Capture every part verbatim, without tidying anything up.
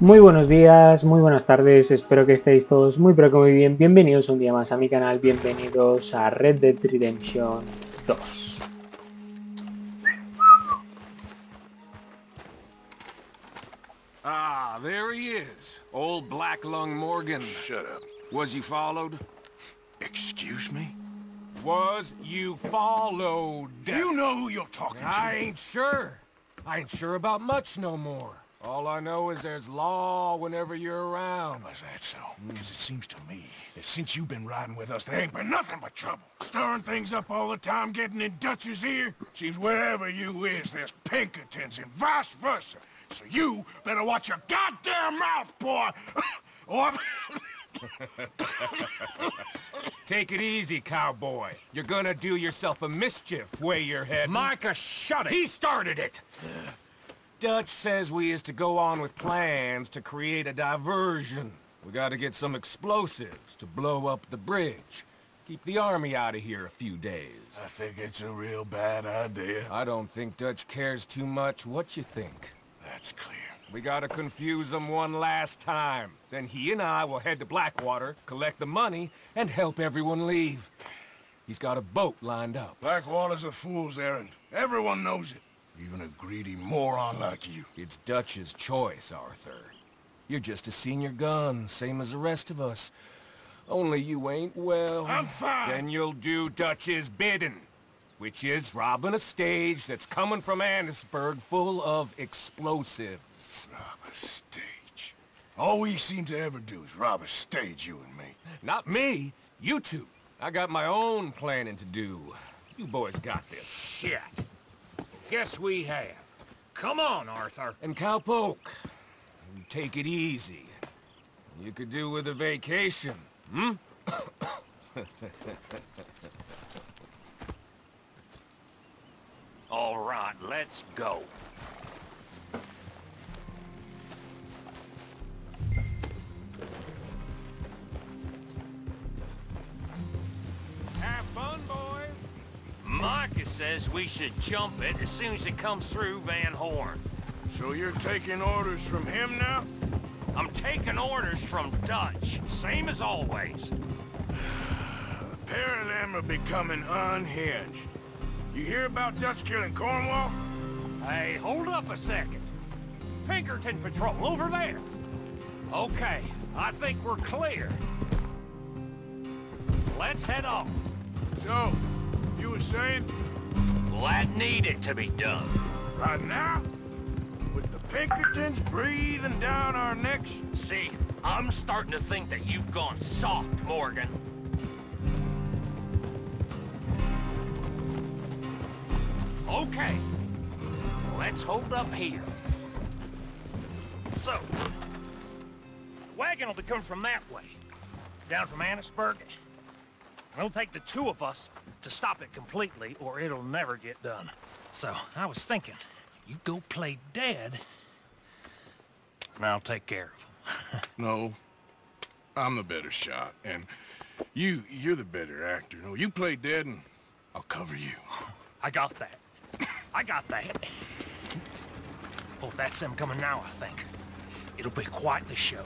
Muy buenos días, muy buenas tardes, espero que estéis todos muy pero que muy bien. Bienvenidos un día más a mi canal, bienvenidos a Red Dead Redemption dos. Ah, there he is, old Black Lung Morgan. Shut up. Was you followed? Excuse me? Was you followed? You know who you're talking to. I ain't sure. I ain't sure about much no more. All I know is there's law whenever you're around. Was that so? Because it seems to me that since you've been riding with us, there ain't been nothing but trouble. Stirring things up all the time, getting in Dutch's ear. Seems wherever you is, there's Pinkertons and vice versa. So you better watch your goddamn mouth, boy! Or... Take it easy, cowboy. You're gonna do yourself a mischief way you're heading. Micah, shut it! He started it! Dutch says we is to go on with plans to create a diversion. We gotta get some explosives to blow up the bridge. Keep the army out of here a few days. I think it's a real bad idea. I don't think Dutch cares too much what you think. That's clear. We gotta confuse him one last time. Then he and I will head to Blackwater, collect the money, and help everyone leave. He's got a boat lined up. Blackwater's a fool's errand. Everyone knows it. Even a greedy moron like you. It's Dutch's choice, Arthur. You're just a senior gun, same as the rest of us. Only you ain't well. I'm fine! Then you'll do Dutch's bidding. Which is robbing a stage that's coming from Annesburg full of explosives. Rob a stage? All we seem to ever do is rob a stage, you and me. Not me, you two. I got my own planning to do. You boys got this. Shit. Guess we have. Come on, Arthur. And Cowpoke, take it easy. You could do with a vacation, hmm? All right, let's go. Have fun, boys. Micah says we should jump it as soon as it comes through Van Horn. So you're taking orders from him now? I'm taking orders from Dutch, same as always. The pair of them are becoming unhinged. You hear about Dutch killing Cornwall? Hey, hold up a second. Pinkerton Patrol, over there. Okay, I think we're clear. Let's head off. So, you were saying? That needed to be done. Right now? With the Pinkertons breathing down our necks? See, I'm starting to think that you've gone soft, Morgan. Okay, let's hold up here. So, the wagon will be coming from that way, down from Annesburg. It'll take the two of us to stop it completely, or it'll never get done. So, I was thinking, you go play dead, and I'll take care of them. No, I'm the better shot, and you, you're the better actor. No, you play dead, and I'll cover you. I got that. I got that. Oh, that's them coming now, I think. It'll be quite the show.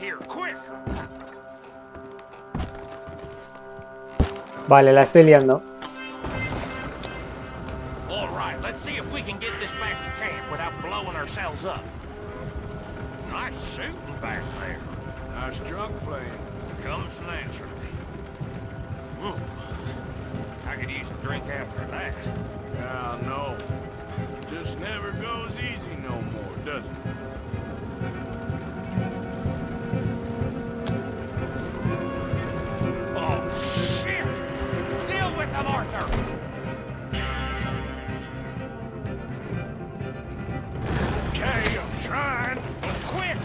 here, quick! Vale, la estoy liando. All right, let's see if we can get this back to camp without blowing ourselves up. Nice shooting back there. Nice drunk playing. Comes naturally. Ooh. I could use a drink after that. Ah, uh, no. Just never goes easy no more, does it? Oh, shit! Deal with them, Arthur! Okay, I'm trying. But quick!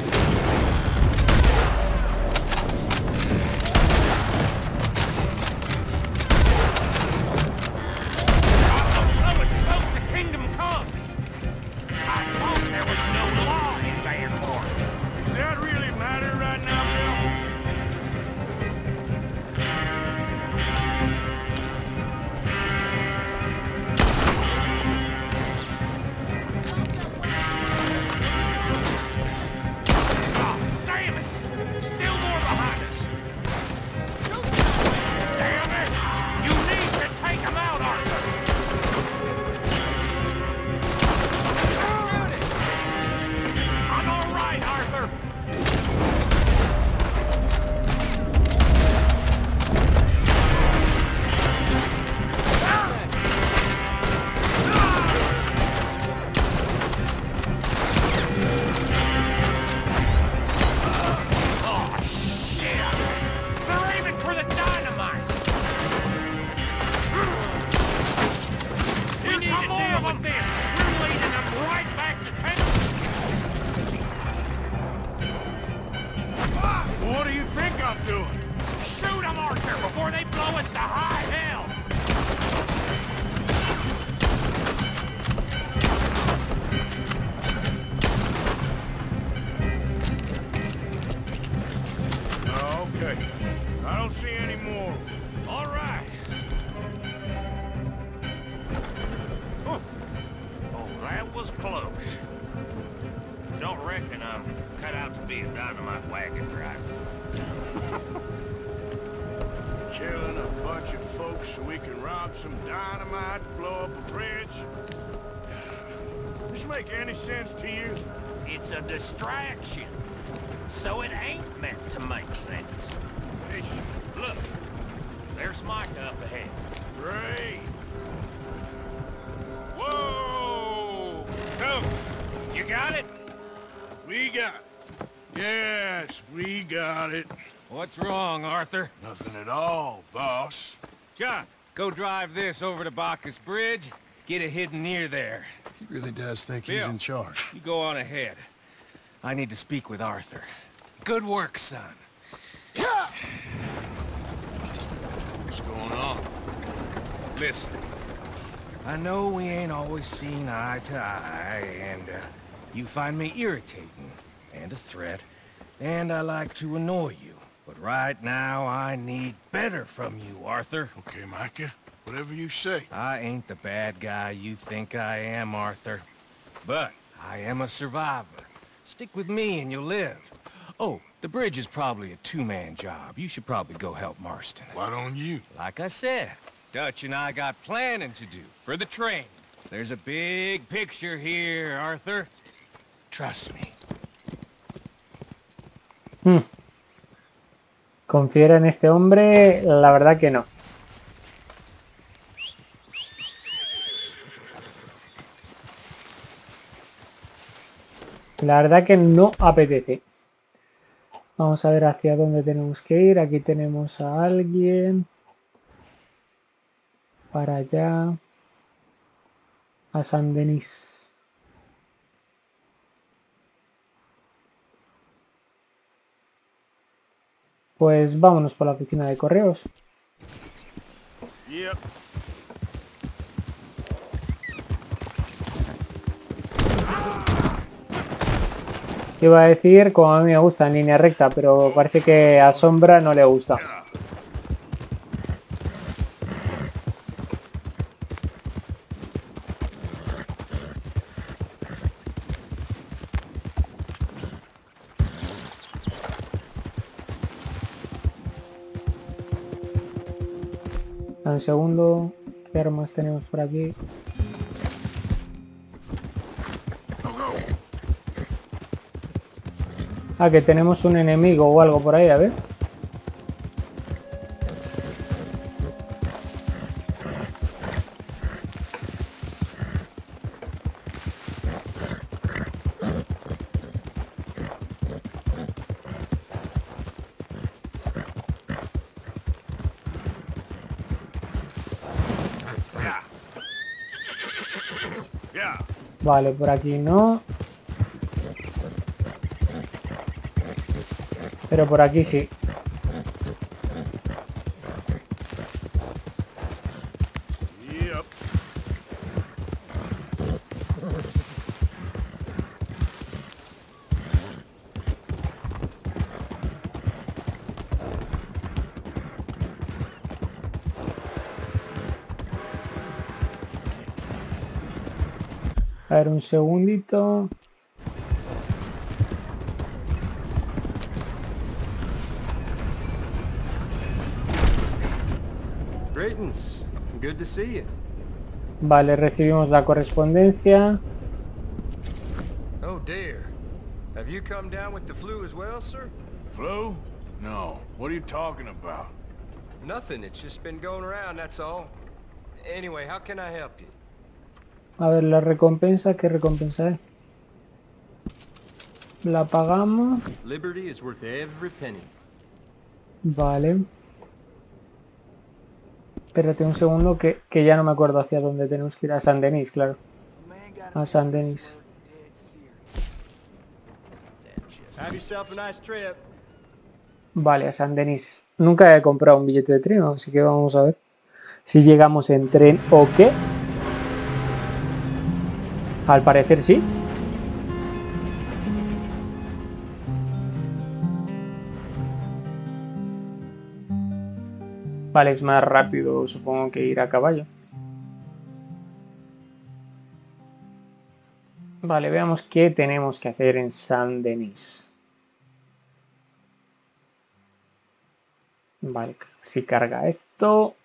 Distraction, so it ain't meant to make sense. It's, look, there's Micah up ahead. Great. Whoa! So, you got it? We got it. Yes, we got it. What's wrong, Arthur? Nothing at all, boss. John, go drive this over to Bacchus Bridge. Get it hidden near there. He really does think Bill, he's in charge. You go on ahead. I need to speak with Arthur. Good work, son. Yeah. What's going on? Listen, I know we ain't always seen eye to eye, and uh, you find me irritating and a threat, and I like to annoy you. But right now, I need better from you, Arthur. Okay, Micah. Whatever you say. I ain't the bad guy you think I am, Arthur. But I am a survivor. Stick with me and you'll live. Oh, the bridge is probably a two-man job. You should probably go help Marston. Why don't you? Like I said, Dutch and I got planning to do for the train. There's a big picture here, Arthur. Trust me. Hmm. ¿Confiar en este hombre? La verdad que no. La verdad que no apetece. Vamos a ver hacia dónde tenemos que ir. Aquí tenemos a alguien. Para allá. A Saint Denis. Pues vámonos por la oficina de correos. Yep. Iba a decir, como a mí me gusta en línea recta, pero parece que a Sombra no le gusta. Tan segundo, ¿qué armas tenemos por aquí? Ah, que tenemos un enemigo o algo por ahí, a ver. Vale, por aquí no. Pero por aquí sí. A ver, un segundito. Vale, recibimos la correspondencia. Oh dear. Have you come down with the flu as well, sir? Flu? No. What are you talking about? Nothing. It's just been going around, that's all. Anyway, how can I help you? A ver, la recompensa, ¿qué recompensa es? La pagamos. Liberty is worth every penny. Vale. Espérate un segundo que, que ya no me acuerdo hacia dónde tenemos que ir. A Saint Denis, claro. A Saint Denis. Vale, a Saint Denis. Nunca he comprado un billete de tren, así que vamos a ver si llegamos en tren o qué. Al parecer sí. Vale, es más rápido, supongo, que ir a caballo. Vale, veamos qué tenemos que hacer en Saint Denis. Vale, si carga esto.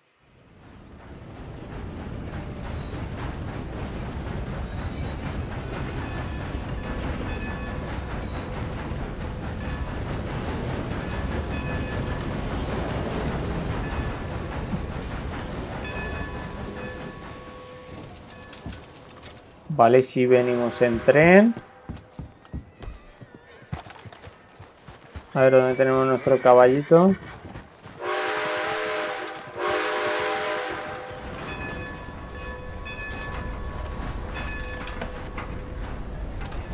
Vale, si venimos en tren. A ver dónde tenemos nuestro caballito.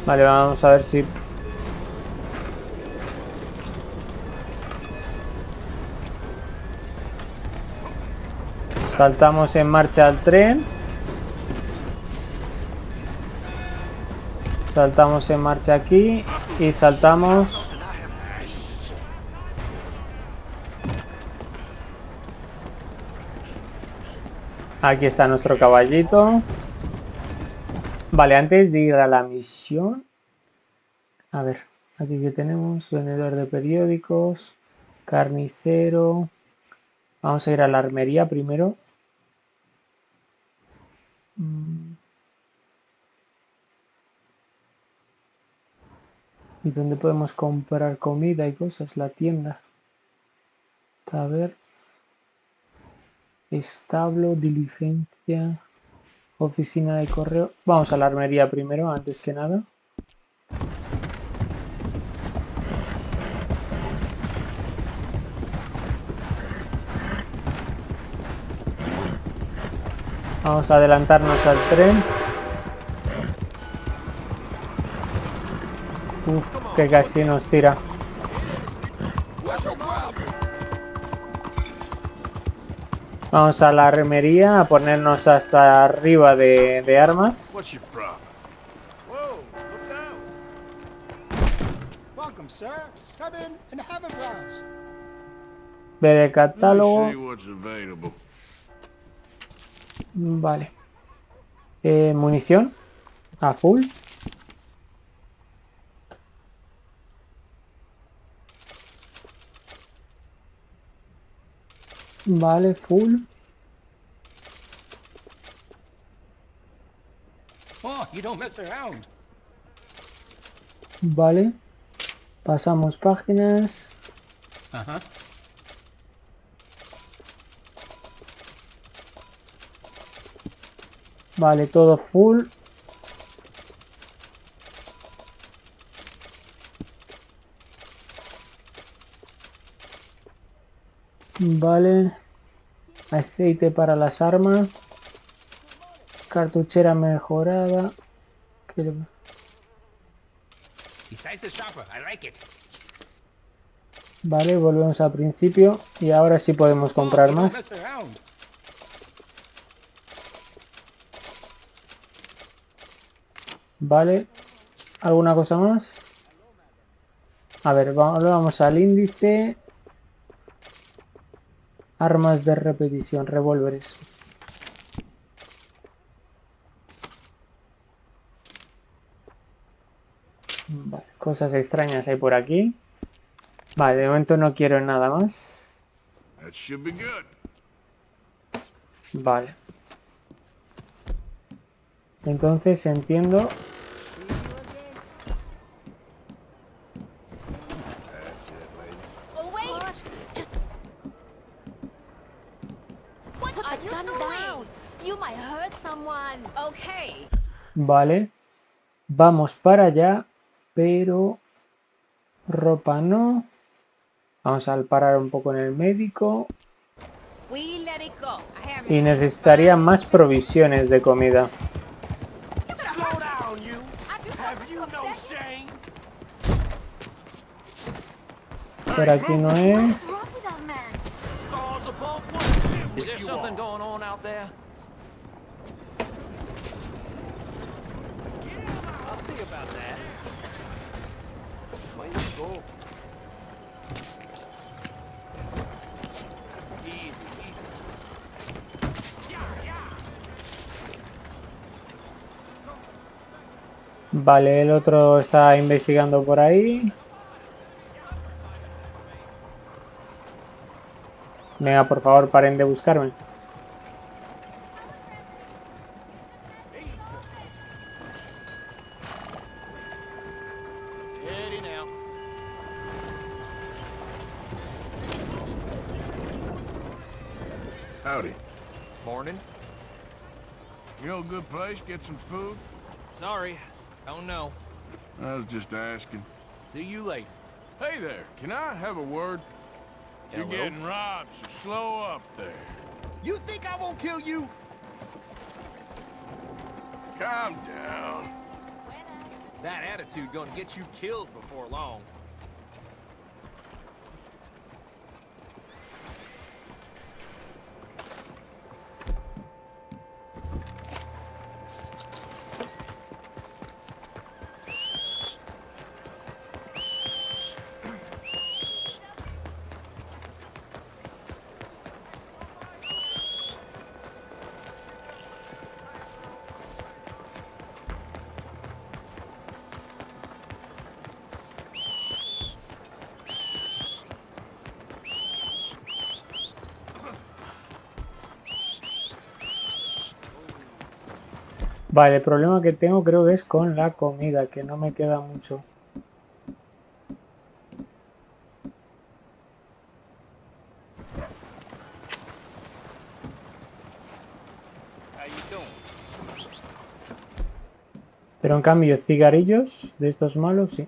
Vale, vamos a ver si... Saltamos en marcha al tren. Saltamos en marcha aquí y saltamos. Aquí está nuestro caballito. Vale, antes de ir a la misión. A ver, aquí que tenemos, vendedor de periódicos, carnicero. Vamos a ir a la armería primero. Mm. ¿Y dónde podemos comprar comida y cosas? La tienda. A ver. Establo, diligencia, oficina de correo. Vamos a la armería primero, antes que nada. Vamos a adelantarnos al tren. Uf, que casi nos tira. Vamos a la armería a ponernos hasta arriba de, de armas. Ver el catálogo. Vale. Eh, munición a full. Vale, full. You don't mess around. Vale. Pasamos páginas. Ajá. Vale, todo full. Vale. Aceite para las armas. Cartuchera mejorada. ¿Qué? Vale, volvemos al principio y ahora sí podemos comprar más. Vale, ¿alguna cosa más? A ver, vamos al índice. Armas de repetición, revólveres. Vale, cosas extrañas hay por aquí. Vale, de momento no quiero nada más. Vale. Entonces entiendo. Vale, vamos para allá, pero ropa no. Vamos a parar un poco en el médico. Y necesitaría más provisiones de comida. Por aquí no es. Vale, el otro está investigando por ahí. Venga, por favor, paren de buscarme. Howdy. Morning. You know a good place, get some food? Sorry. Oh no. I was just asking. See you later. Hey there, can I have a word? Hello? You're getting robbed, so slow up there. You think I won't kill you? Calm down. That attitude gonna get you killed before long. Vale, el problema que tengo creo que es con la comida, que no me queda mucho. Pero en cambio, cigarrillos de estos malos, sí.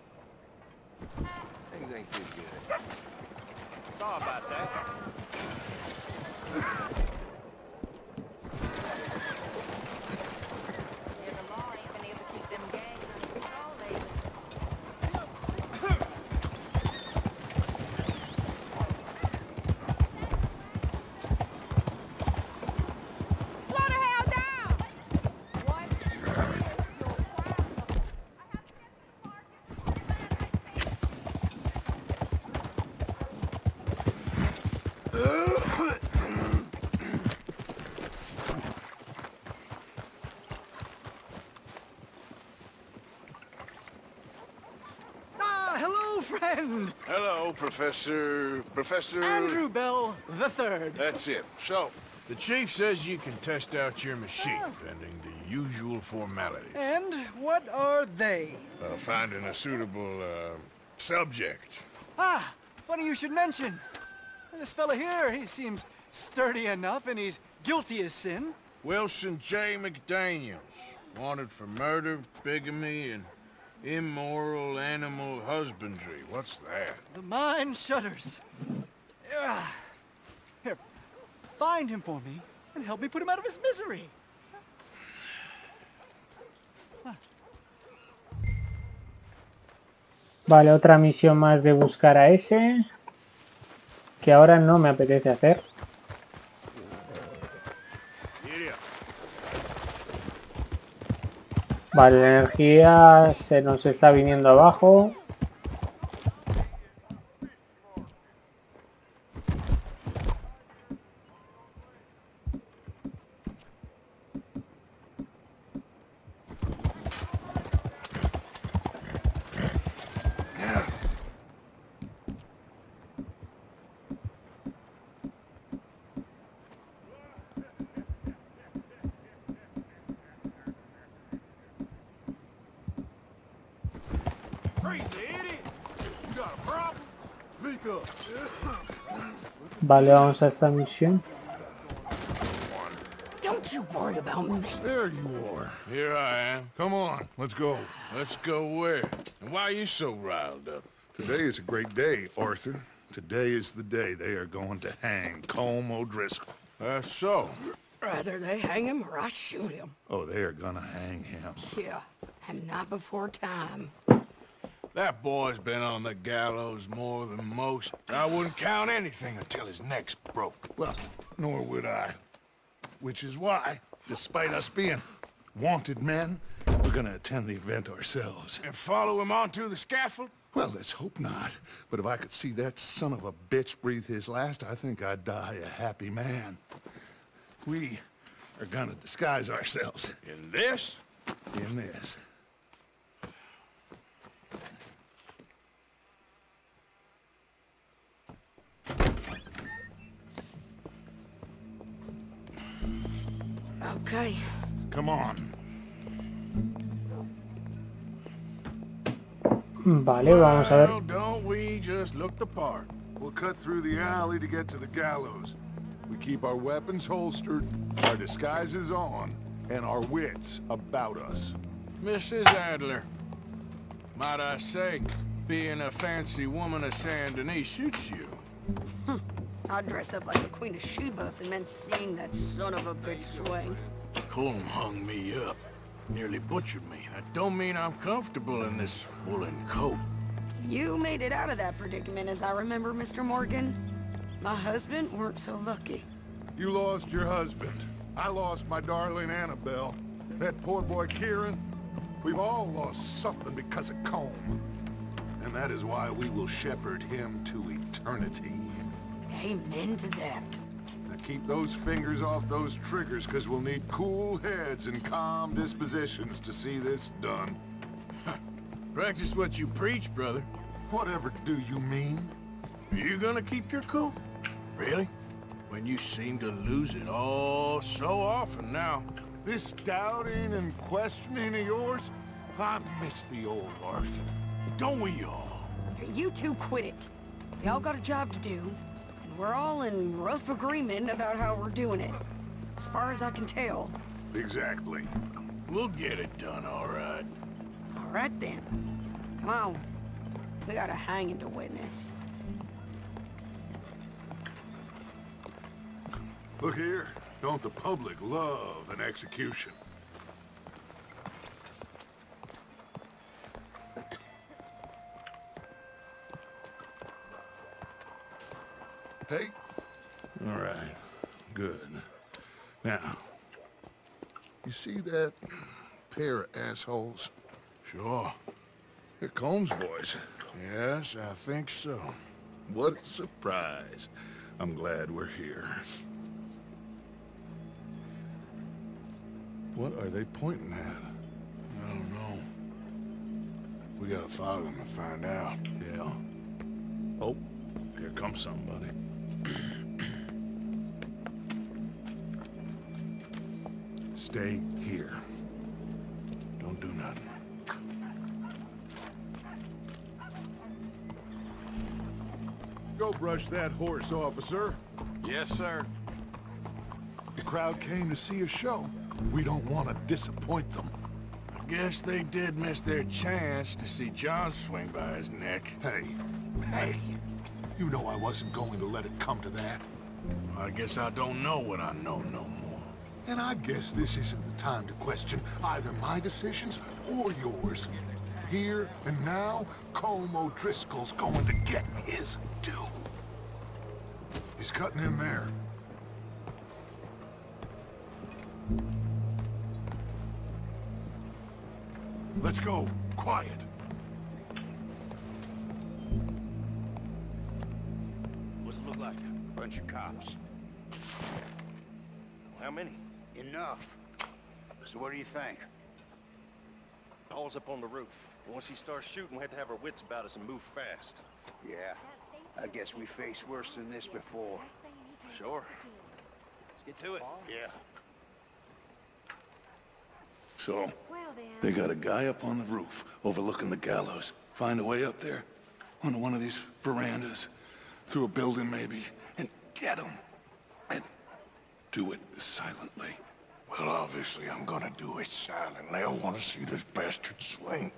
Professor... Professor... Andrew Bell the third. That's it. So, The chief says you can test out your machine, oh. pending the usual formalities. And what are they? Uh, finding a suitable, uh, subject. Ah, funny you should mention. This fella here, he seems sturdy enough, and he's guilty as sin. Wilson J. McDaniels, wanted for murder, bigamy, and immoral animal husbandry. What's that? The mind shudders. Ugh. Here, find him for me and help me put him out of his misery. Huh. Vale, otra misión más de buscar a ese, que ahora no me apetece hacer. Vale, la energía se nos está viniendo abajo. Vale, vamos a esta misión. Don't you worry about me. There you are. Here I am. Come on, let's go. Let's go where? And why are you so riled up? Today is a great day, Arthur. Today is the day they are going to hang Colm O'Driscoll. That's uh, so. Rather they hang him or I shoot him. Oh, they are gonna hang him. Yeah, and not before time. That boy's been on the gallows more than most. I wouldn't count anything until his neck's broke. Well, nor would I. Which is why, despite us being wanted men, we're gonna attend the event ourselves. And follow him onto the scaffold? Well, let's hope not. But if I could see that son of a bitch breathe his last, I think I'd die a happy man. We are gonna disguise ourselves. In this? In this. Okay. Come on. Vale, vamos a ver. Well, don't we just look the part? We'll cut through the alley to get to the gallows. We keep our weapons holstered, our disguises on, and our wits about us. Missus Adler, might I say, being a fancy woman of Saint Denis shoots you. I'd dress up like the Queen of Sheba and then sing that son of a bitch swing. Colm hung me up, nearly butchered me. That don't mean I'm comfortable in this woolen coat. You made it out of that predicament, as I remember, Mister Morgan. My husband weren't so lucky. You lost your husband. I lost my darling Annabelle. That poor boy Kieran. We've all lost something because of Colm. And that is why we will shepherd him to eternity. Amen to that. Now keep those fingers off those triggers, because we'll need cool heads and calm dispositions to see this done. Practice what you preach, brother. Whatever do you mean? Are you gonna keep your cool? Really? When you seem to lose it all so often now. This doubting and questioning of yours? I miss the old Arthur. Don't we all? You two quit it. Y'all got a job to do. We're all in rough agreement about how we're doing it, as far as I can tell. Exactly. We'll get it done, all right. All right, then. Come on. We got a hanging to witness. Look here. Don't the public love an execution? Hey? All right. Good. Now, you see that pair of assholes? Sure. They're Colm's boys. Yes, I think so. What a surprise. I'm glad we're here. What are they pointing at? I don't know. We gotta follow them and find out. Yeah. Oh, here comes somebody. Stay here. Don't do nothing. Go brush that horse, officer. Yes, sir. The crowd came to see a show. We don't want to disappoint them. I guess they did miss their chance to see John swing by his neck. Hey, hey, you know I wasn't going to let it come to that. I guess I don't know what I know no more. And I guess this isn't the time to question either my decisions or yours. Here and now, Colm O'Driscoll's going to get his due. He's cutting in there. Let's go. Quiet. What's it look like? Bunch of cops. How many? Enough. So what do you think? Paul's up on the roof. Once he starts shooting, we have to have our wits about us and move fast. Yeah. I guess we faced worse than this before. Sure. Let's get to it. Yeah. So, they got a guy up on the roof, overlooking the gallows. Find a way up there, onto one of these verandas, through a building maybe, and get him. And do it silently. Well, obviously I'm gonna do it silently. I wanna see this bastard swing.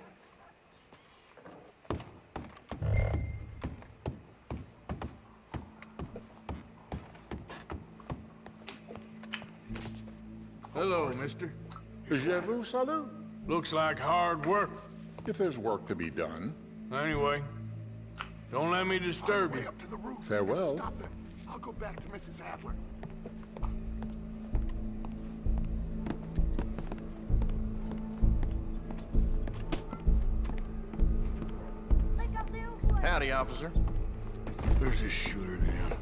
Hello, mister. Je vous salue. Looks like hard work. If there's work to be done. Anyway, don't let me disturb you. Up to the roof. Farewell. Stop it. I'll go back to Missus Adler. Howdy, officer. There's a shooter down.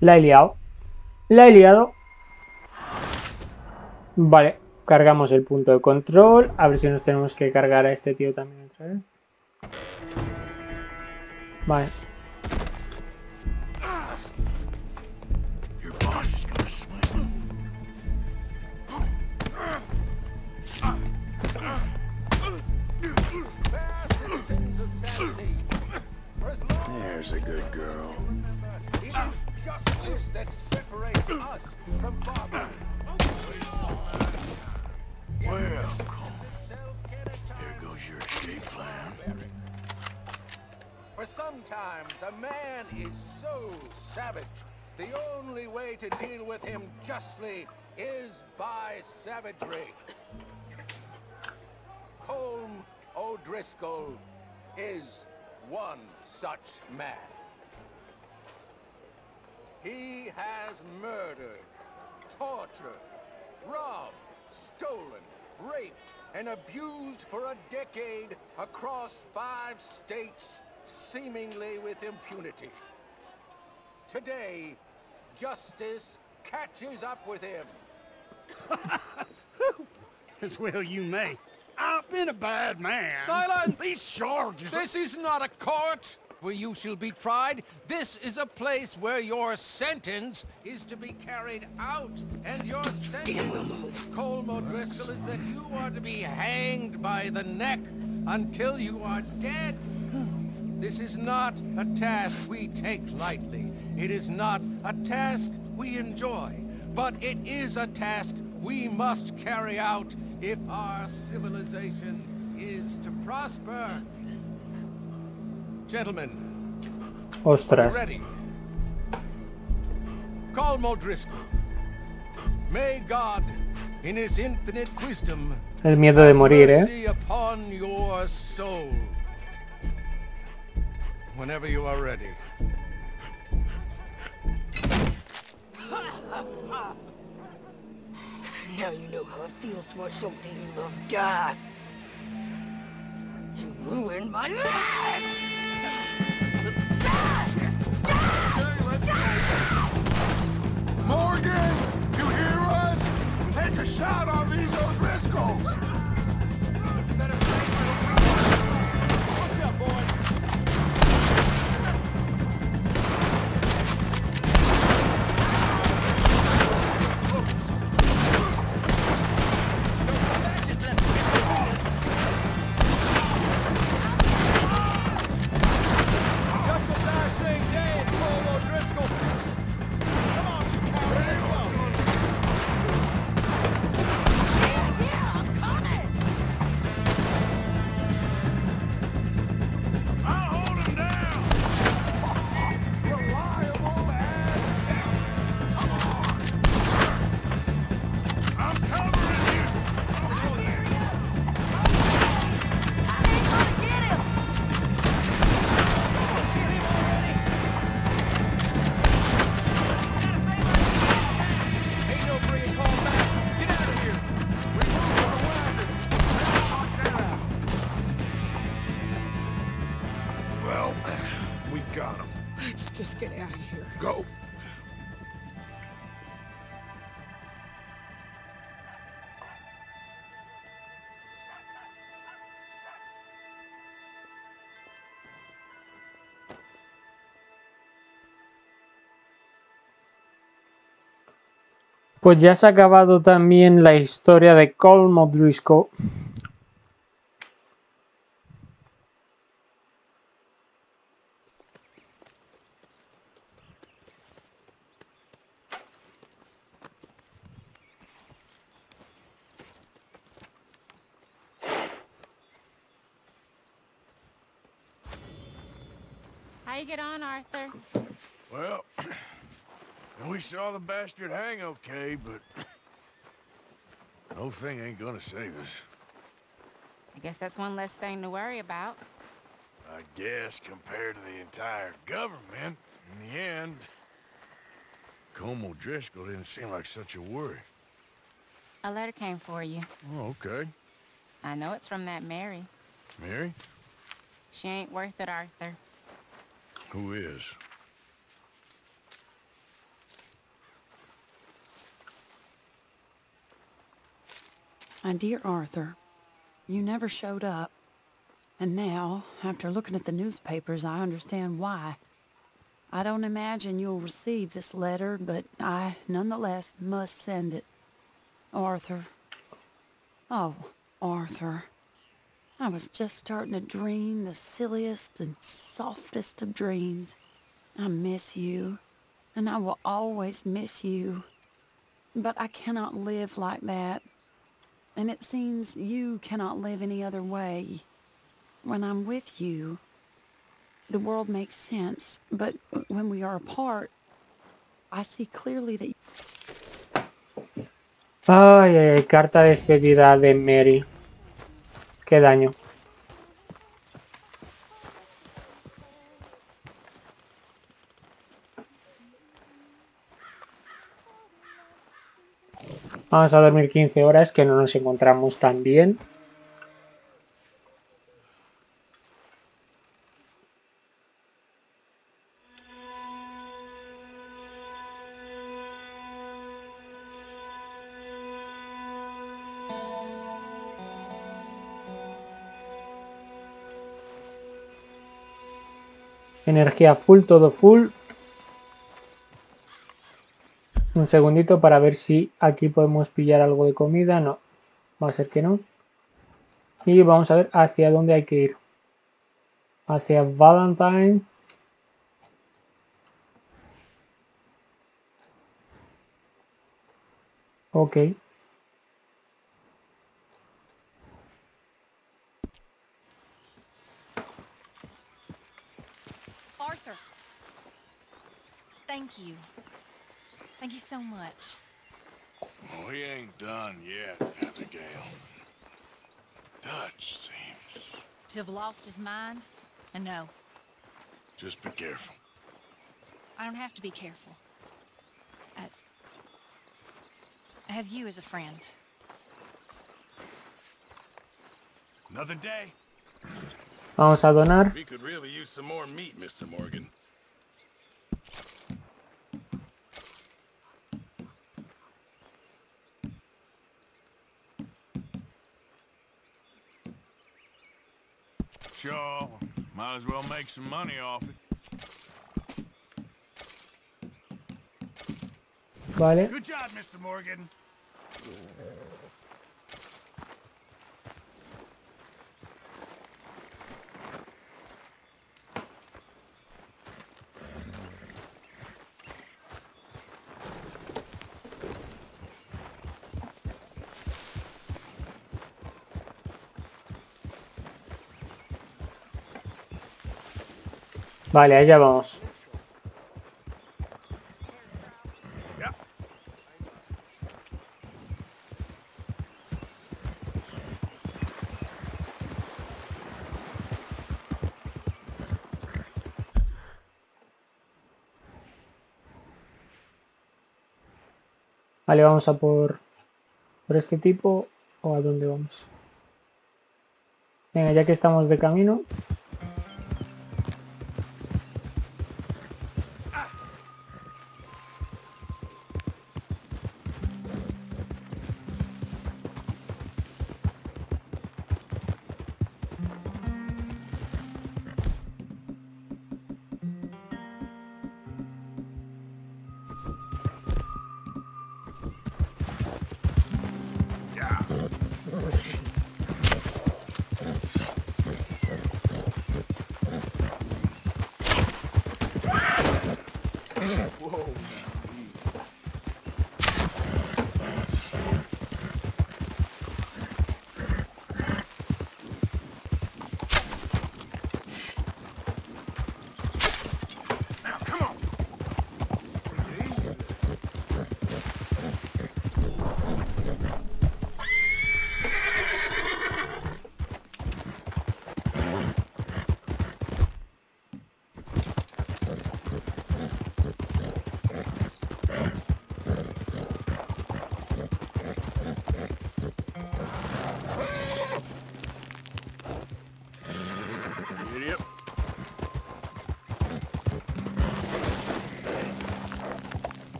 La he liado. La he liado. Vale, cargamos el punto de control. A ver si nos tenemos que cargar a este tío también otra vez. Vale. Across five states, seemingly with impunity. Today, justice catches up with him. As well you may. I've been a bad man. Silence! These charges! This is not a court where you shall be tried. This is a place where your sentence is to be carried out. And your sentence, Colm O'Driscoll, is that you are to be hanged by the neck until you are dead. This is not a task we take lightly. It is not a task we enjoy, but it is a task we must carry out if our civilization is to prosper. Gentlemen, Ostras. Ready. Colm O'Driscoll. May God, in His infinite wisdom, El miedo de morir, eh? Upon your soul. Whenever you are ready. Now you know how it feels to watch somebody you love die. You ruined my life! Die! Die! Die! Morgan! You hear us? Take a shot on these O'Driscolls! You better take it. What's up, boys? Pues ya se ha acabado también la historia de Colm O'Driscoll. How you get on, Arthur? Well, we saw the bastard hang okay, but the whole thing ain't gonna save us. I guess that's one less thing to worry about. I guess compared to the entire government, in the end, Colm O'Driscoll didn't seem like such a worry. A letter came for you. Oh, okay. I know it's from that Mary. Mary? She ain't worth it, Arthur. Who is? My dear Arthur, you never showed up, and now, after looking at the newspapers, I understand why. I don't imagine you'll receive this letter, but I nonetheless must send it. Arthur. Oh, Arthur. I was just starting to dream the silliest and softest of dreams. I miss you, and I will always miss you. But I cannot live like that. And it seems you cannot live any other way. When I'm with you, the world makes sense, but when we are apart, I see clearly that... Ay, ay, carta despedida de Mary. Qué daño. Vamos a dormir quince horas, que no nos encontramos tan bien. Energía full, todo full. Un segundito para ver si aquí podemos pillar algo de comida. No, va a ser que no. Y vamos a ver hacia dónde hay que ir. Hacia Valentine. Ok. Thank you. Thank you so much. Well, we ain't done yet, Abigail. Dutch seems... to have lost his mind? And no. Just be careful. I don't have to be careful. I, I have you as a friend. Another day. Vamos a donar. We could really use some more meat, Mister Morgan. Sure, might as well make some money off it. Vale. Good job, Mister Morgan. Vale, allá vamos. Vale, vamos a por, por este tipo o a dónde vamos. Venga, ya que estamos de camino.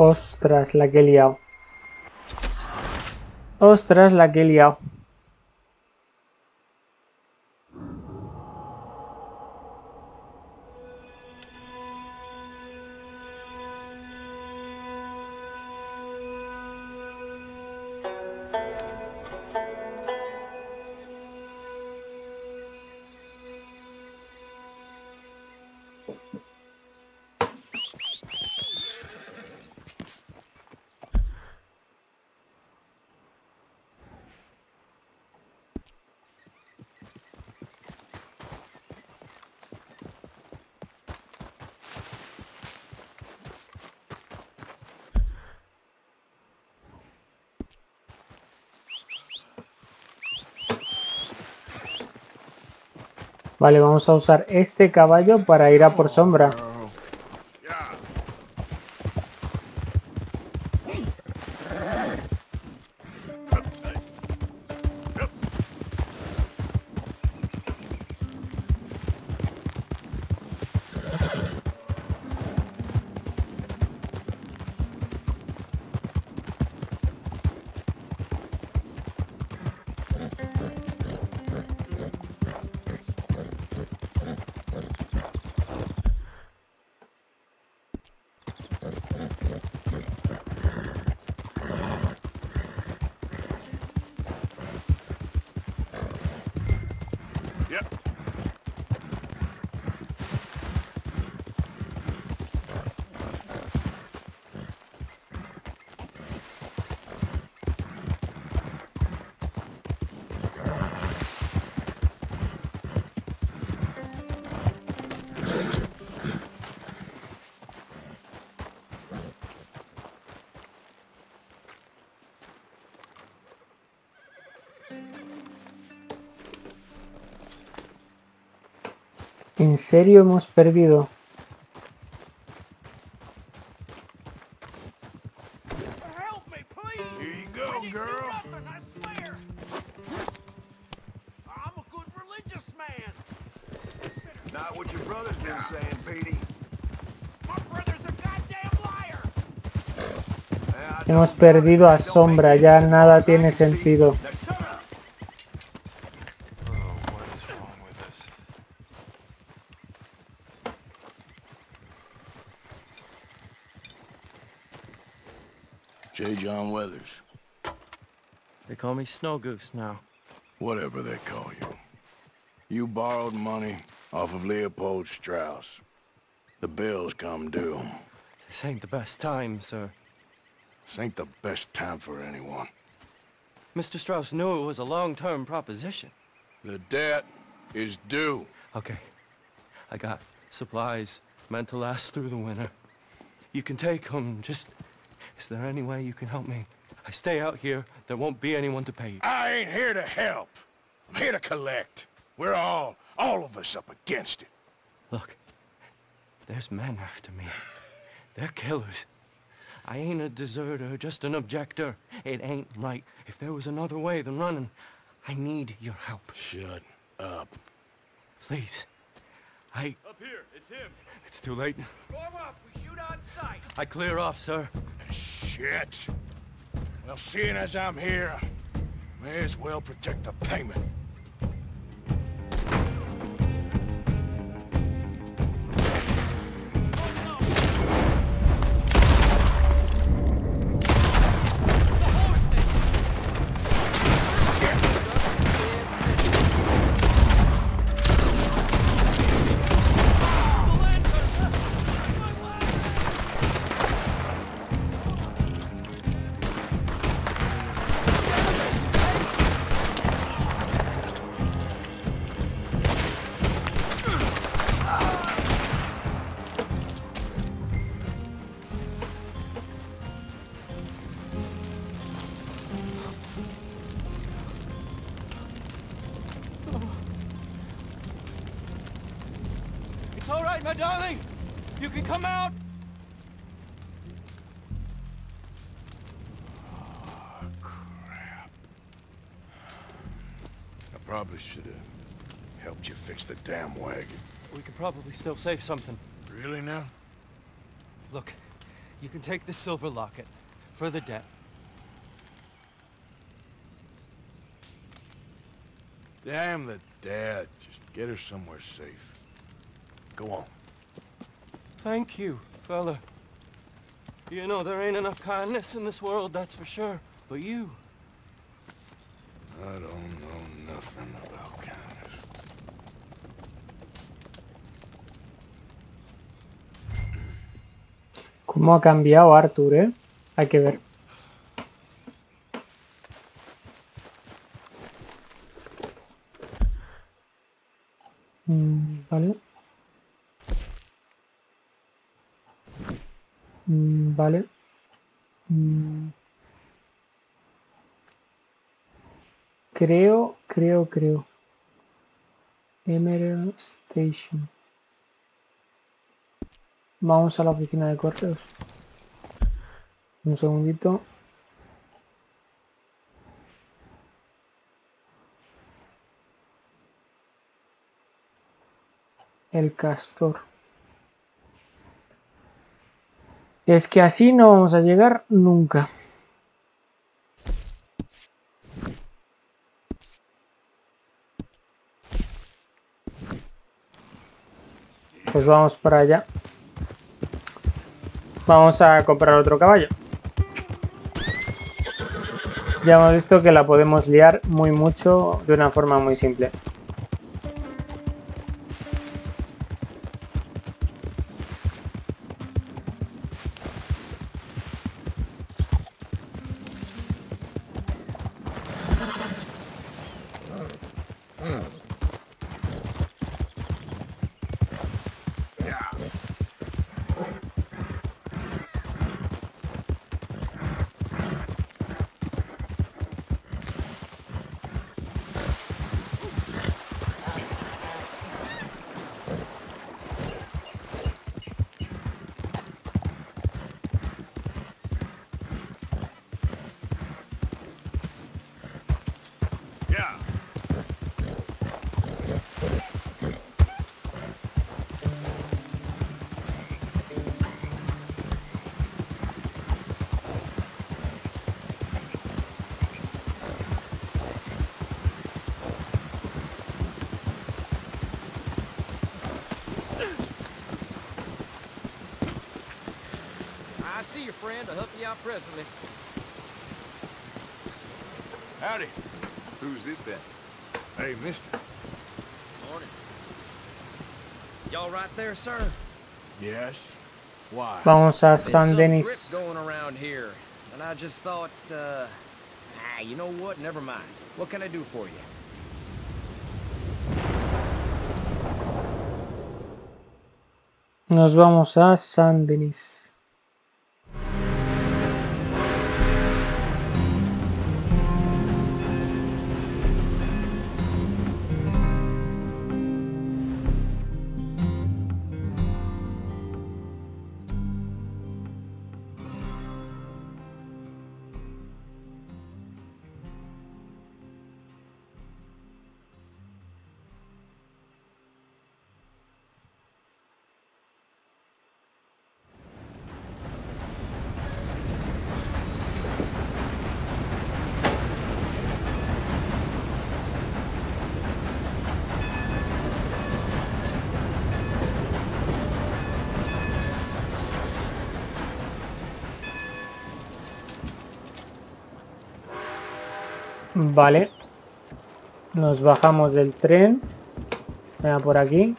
Ostras, la que he liado. Ostras, la que he liado. Vale, vamos a usar este caballo para ir a por sombra. ¿En serio hemos perdido? Hemos perdido a Sombra, ya nada tiene sentido. J. John Weathers. They call me Snow Goose now. Whatever they call you. You borrowed money off of Leopold Strauss. The bills come due. This ain't the best time, sir. This ain't the best time for anyone. Mister Strauss knew it was a long-term proposition. The debt is due. Okay. I got supplies meant to last through the winter. You can take them. Just, is there any way you can help me? I stay out here, there won't be anyone to pay you. I ain't here to help. I'm here to collect. We're all, all of us up against it. Look, there's men after me. They're killers. I ain't a deserter, just an objector. It ain't right. If there was another way than running, I need your help. Shut up. Please. I... Up here, it's him. It's too late. Form up, we shoot on sight. I clear off, sir. Shit. Well, seeing as I'm here, may as well protect the payment. Should have helped you fix the damn wagon. We could probably still save something. Really now? Look, you can take this silver locket for the debt. Damn the debt. Just get her somewhere safe. Go on. Thank you, fella. You know, there ain't enough kindness in this world, that's for sure. But you... I don't know nothing about kindness. ¿Cómo ha cambiado Arthur, eh? Hay que ver. Mm, vale. Mm, vale. Mm. Creo, creo, creo. Emerald Station. Vamos a la oficina de correos. Un segundito. El castor. Es que así no vamos a llegar nunca. Pues vamos para allá. Vamos a comprar otro caballo. Ya hemos visto que la podemos liar muy mucho de una forma muy simple. friend to help you out presently. Howdy. Who's this then? Hey, mister. Morning. Y'all right there, sir? Yes. Why? Vamos a Saint Denis. Going around here, and I just thought, uh, ah, you know what? Never mind. What can I do for you? Nos vamos a Saint Denis. Vale, nos bajamos del tren, venga por aquí.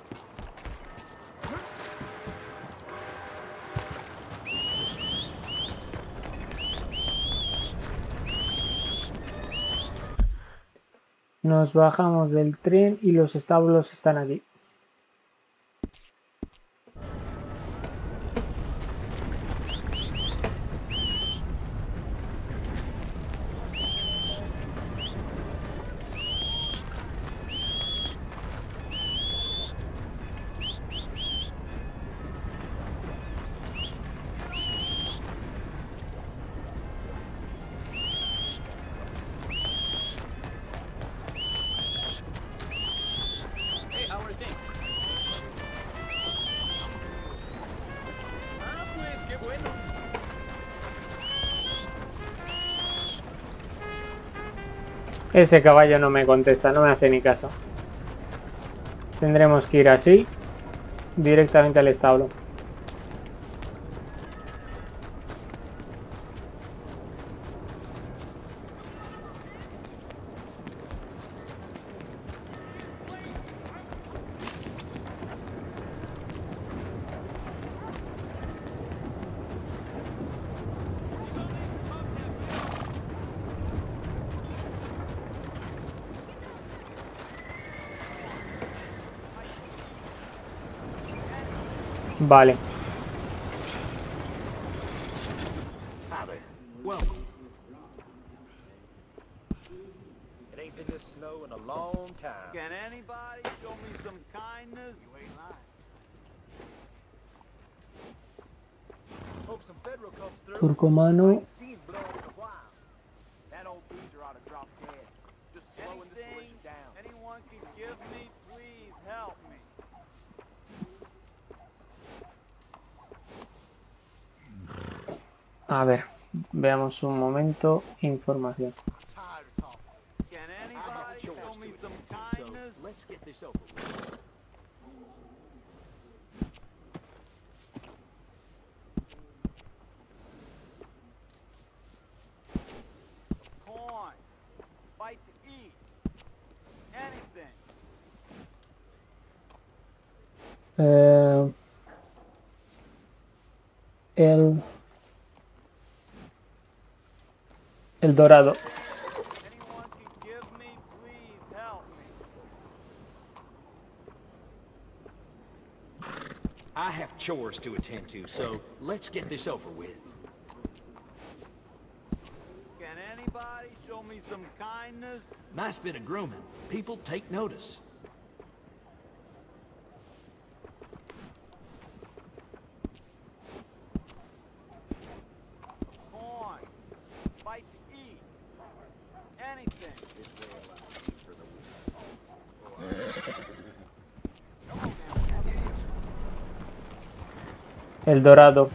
Nos bajamos del tren y los establos están aquí. Ese caballo no me contesta, no me hace ni caso. Tendremos que ir así, directamente al establo. Vale. Turcomano. A ver, veamos un momento, información. Eh, el... El Dorado. I have chores to attend to, so let's get this over with. Can anybody show me some kindness? Nice bit of grooming. People take notice. El Dorado.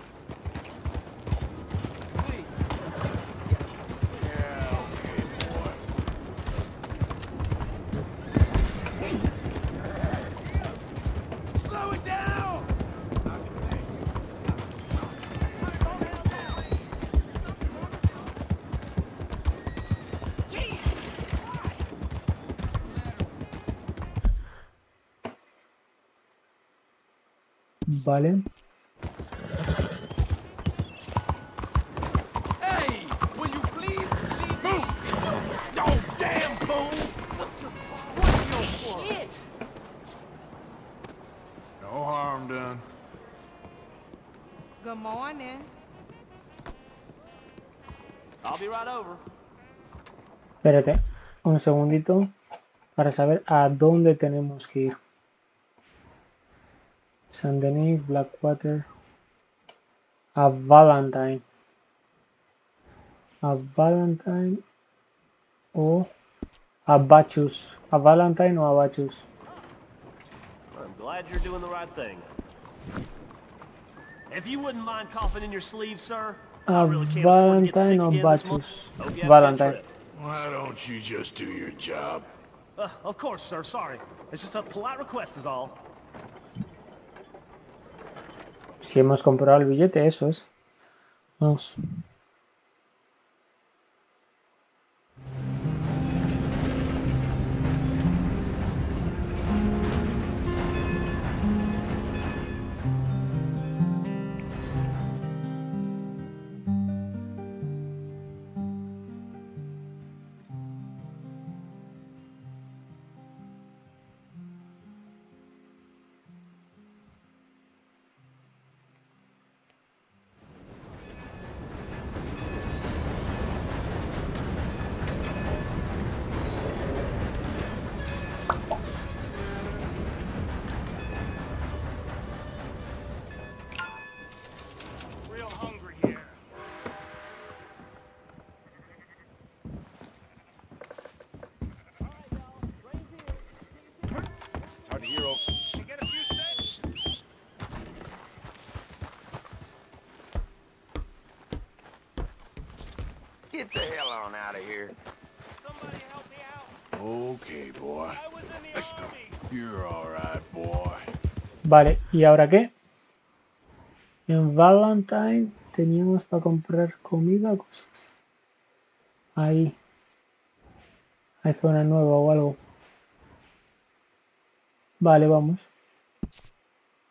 Berlin. Hey, will you please leave me? Move! Oh, damn fool! What's your shit? No harm done. Good morning. I'll be right over. Espérate un segundito para saber a dónde tenemos que ir. Saint Denis, Blackwater, a Valentine, a Valentine o a Bacchus, a Valentine o a Bacchus. I'm glad you're doing the right thing. If you wouldn't mind coughing in your sleeve, sir. A Valentine or Bacchus? Valentine. Why don't you just do your job? Uh, of course, sir. Sorry. It's just a polite request is all. Si hemos comprado el billete, eso es. Vamos. Get the hell on out of here. Somebody help me out. Okay, boy. Let's go. You're all right, boy. Vale, ¿y ahora qué? En Valentine teníamos para comprar comida, cosas. Ahí. Hay zona nueva o algo. Vale, vamos.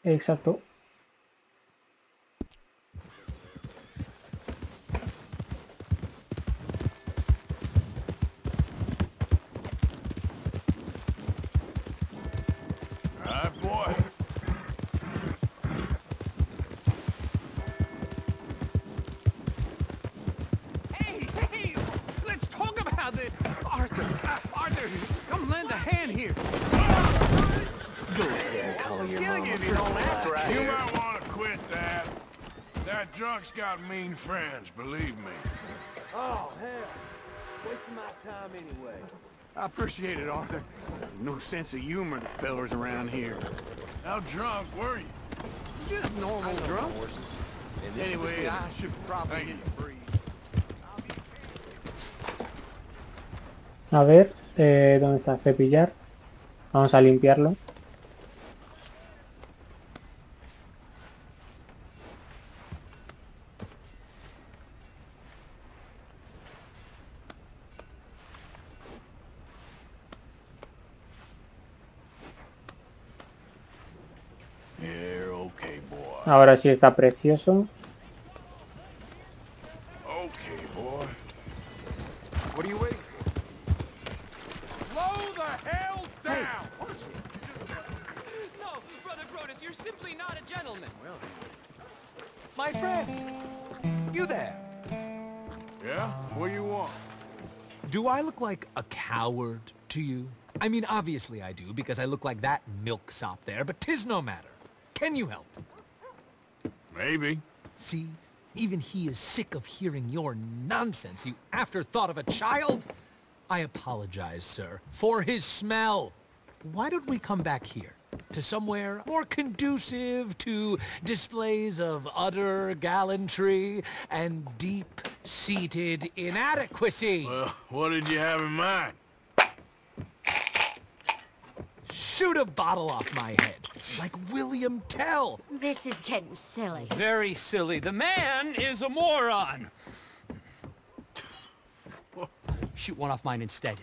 Exacto. Mean friends, believe me. Oh, hell. Wasting my time anyway. I appreciate it, Arthur. No sense of humor, the fellas around here. How drunk were you? Just normal drunk. Horses. And this anyway, I should probably get free. A ver, eh, ¿dónde está? Cepillar. Vamos a limpiarlo. Ahora sí está precioso. Do I look like a coward to you? I mean, obviously I do, because I look like that milksop there, but 'tis no matter. Can you help? Maybe. See, even he is sick of hearing your nonsense, you afterthought of a child. I apologize, sir, for his smell. Why don't we come back here to somewhere more conducive to displays of utter gallantry and deep-seated inadequacy? Well, what did you have in mind? Shoot a bottle off my head, like William Tell. This is getting silly. Very silly. The man is a moron. Shoot one off mine instead.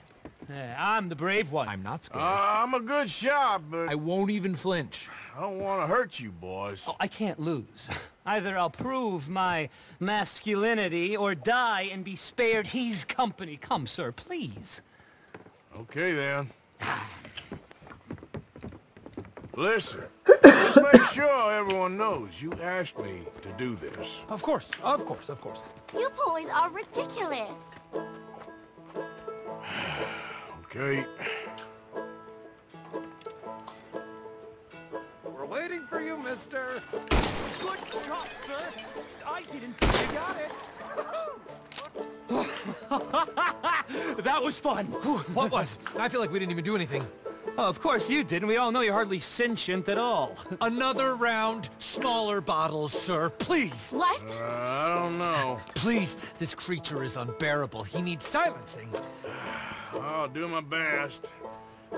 Yeah, I'm the brave one. I'm not scared. Uh, I'm a good shot, but... I won't even flinch. I don't want to hurt you, boys. Oh, I can't lose. Either I'll prove my masculinity or die and be spared his company. Come, sir, please. Okay, then. Listen, just make sure everyone knows you asked me to do this. Of course, of course, of course. You boys are ridiculous. Okay. We're waiting for you, mister. Good shot, sir. I didn't think I got it. That was fun. What was? I feel like we didn't even do anything. Oh, of course you didn't. We all know you're hardly sentient at all. Another round, smaller bottles, sir. Please. What? Uh, I don't know. Please. This creature is unbearable. He needs silencing. I'll do my best.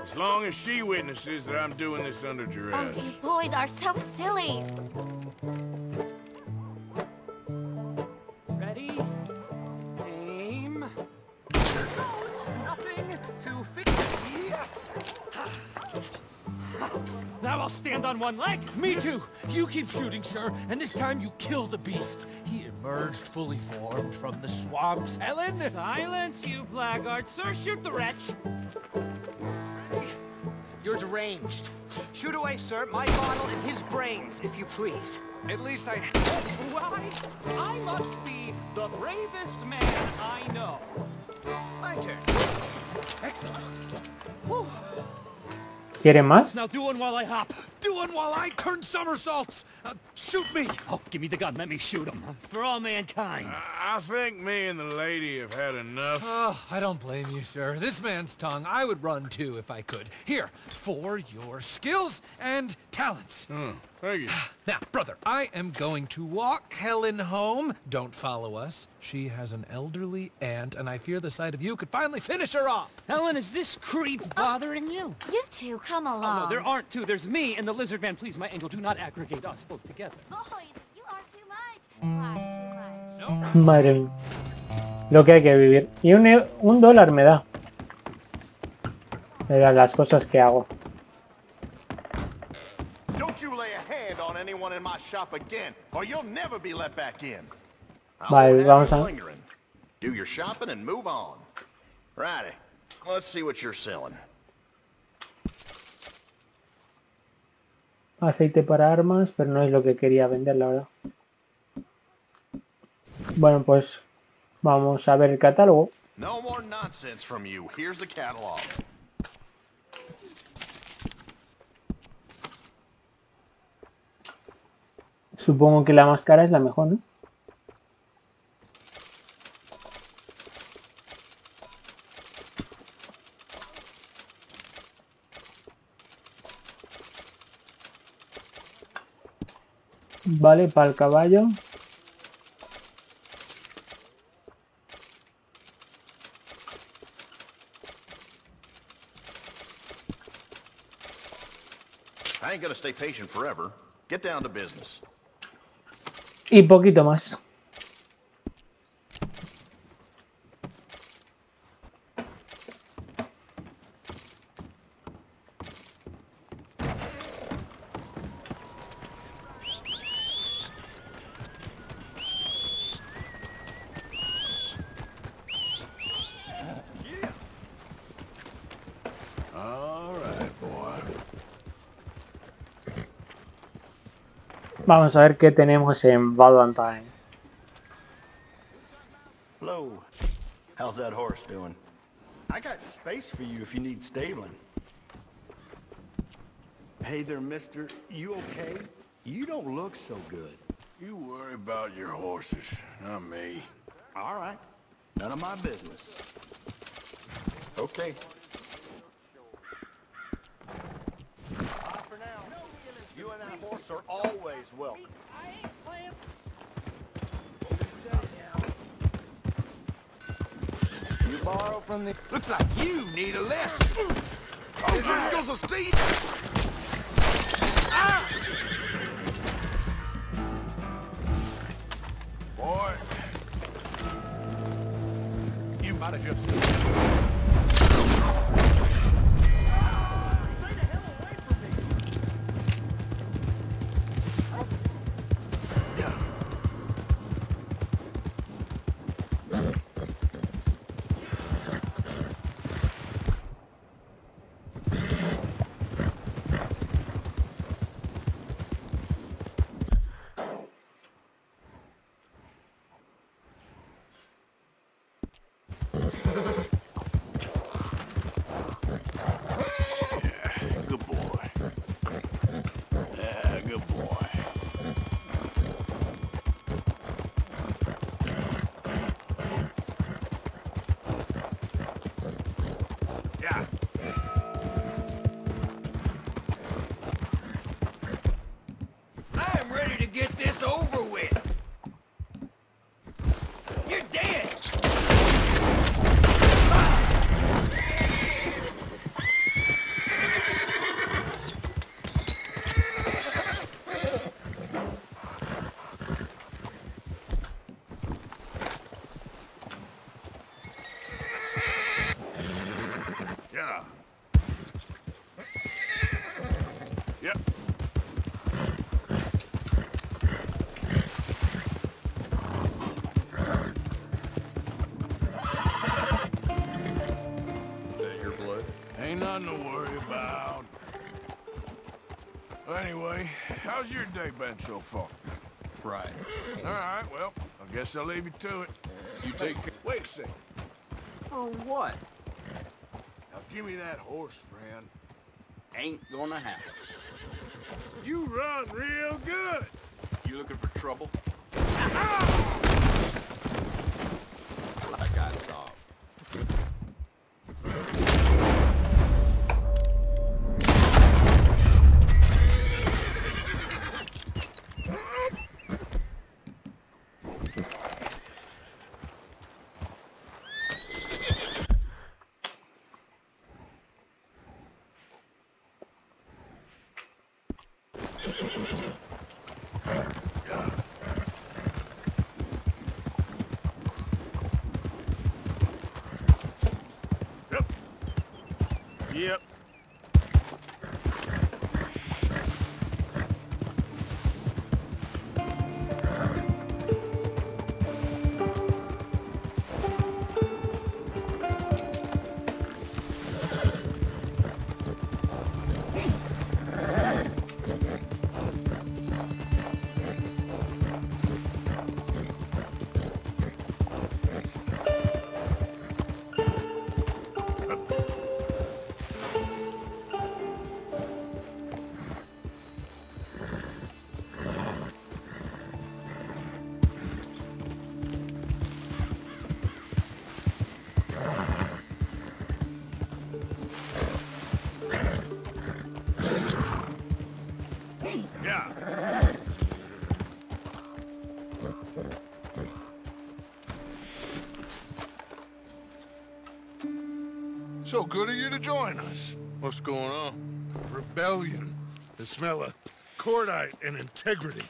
As long as she witnesses that I'm doing this under duress. Oh, these boys are so silly. Ready? Aim. Nothing to fix. Yes! Now I'll stand on one leg. Me too. You keep shooting, sir, and this time you kill the beast. He emerged fully formed from the swamps. Helen! Silence, you blackguard. Sir, shoot the wretch. You're deranged. Shoot away, sir. My bottle and his brains, if you please. At least I... Why? I must be the bravest man I know. My turn. Excellent. Whew. ¿Quiere más? Now do one while I hop. Do one while I turn somersaults. Uh, shoot me. Oh, give me the gun. Let me shoot him. For all mankind. Uh, I think me and the lady have had enough. Oh, I don't blame you, sir. This man's tongue, I would run too if I could. Here, for your skills and talents. Mm, thank you. Now, brother, I am going to walk Helen home. Don't follow us. She has an elderly aunt, and I fear the sight of you could finally finish her off. Helen, is this creep bothering you? You two, come along. Oh, no, there aren't two. There's me and the lizard man. Please, my angel, do not aggregate us both together. Boys, you are too much. You are too much. Madre mía. Lo que hay que vivir. Y un, e un dólar me da. Verás las cosas que hago. Don't you lay a hand on anyone in my shop again, or you'll never be let back in. Vale, vamos a... Do your shopping and move on. Righty. Let's see what you're selling. Aceite para armas, pero no es lo que quería vender, la verdad. Bueno, pues vamos a ver el catálogo. No more nonsense from you. Here's the catalog. Supongo que la máscara es la mejor, ¿no? Vale, para el caballo. I ain't gonna stay patient forever. Get down to business. Y poquito más. Vamos a ver qué tenemos en Valentine. Hello. How's that horse doing? I got space for you if you need stabling. Hey there, mister. You okay? You don't look so good. You worry about your horses, not me. All right. None of my business. Okay. Are always welcome. You borrow from the... Looks like you need a lesson. Oh, Driscoll's a steed. Ah! Boy. You might have just... Yeah. I am ready to get this over with. You're dead. How's your day been so far? Right. All right, well, I guess I'll leave you to it. You take care. Wait a second. For what? Now give me that horse, friend. Ain't gonna happen. You run real good. You looking for trouble? Ah! Like I thought. Yep. So good of you to join us. What's going on? Rebellion. The smell of cordite and integrity.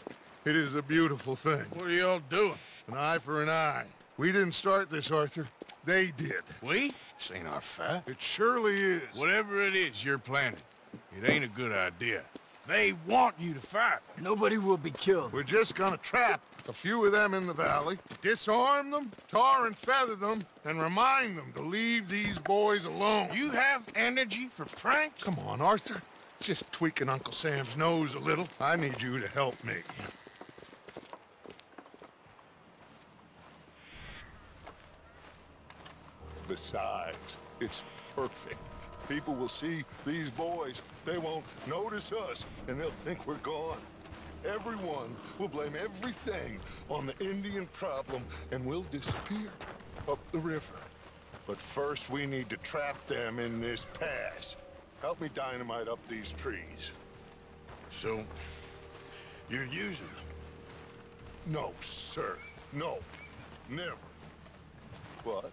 It is a beautiful thing. What are y'all doing? An eye for an eye. We didn't start this, Arthur. They did. We? This ain't our fight. It surely is. Whatever it is you're planning, it ain't a good idea. They want you to fight. Nobody will be killed. We're just gonna trap a few of them in the valley, disarm them, tar and feather them, and remind them to leave these boys alone. You have energy for pranks? Come on, Arthur. Just tweaking Uncle Sam's nose a little. I need you to help me. Besides, it's perfect. People will see these boys. They won't notice us, and they'll think we're gone. Everyone will blame everything on the Indian problem, and we'll disappear up the river. But first, we need to trap them in this pass. Help me dynamite up these trees. So, you're using them? No, sir. No. Never. But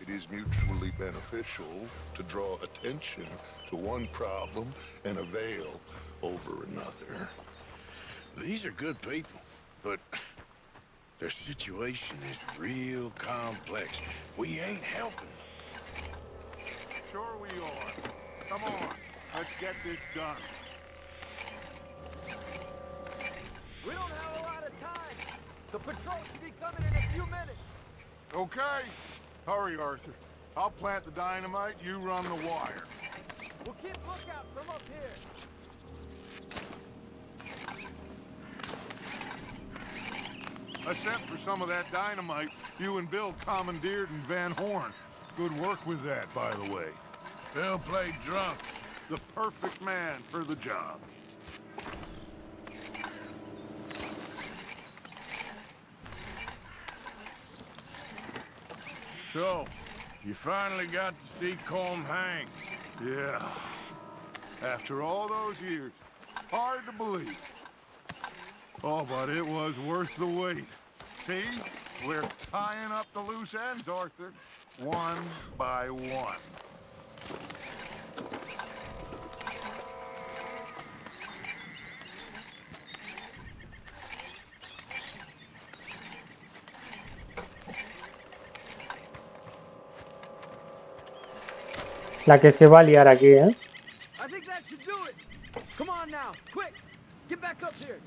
it is mutually beneficial to draw attention to one problem and a veil over another. These are good people, but their situation is real complex. We ain't helping them. Sure we are. Come on, let's get this done. We don't have a lot of time. The patrol should be coming in a few minutes. Okay. Hurry, Arthur. I'll plant the dynamite, you run the wire. We'll keep lookout from up here. Except for some of that dynamite you and Bill commandeered in Van Horn. Good work with that, by the way. Bill played drunk. The perfect man for the job. So, You finally got to see Colm hang. Yeah. After all those years. Hard to believe. Oh, but it was worth the wait. See? We're tying up the loose ends, Arthur. One by one. La que se va a liar aquí, eh? I think that should do it. Come on now, quick. Get back up here.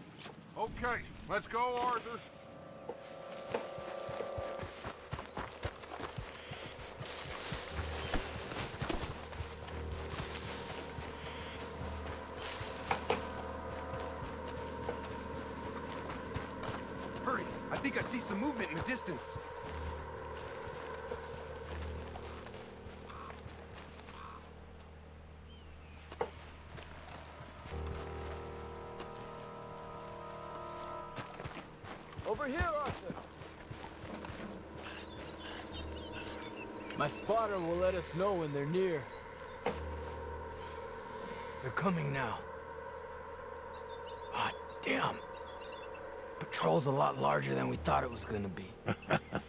Okay, let's go, Arthur. Hurry, I think I see some movement in the distance. Will let us know when they're near. They're coming now. Ah, damn. Patrol's a lot larger than we thought it was gonna be.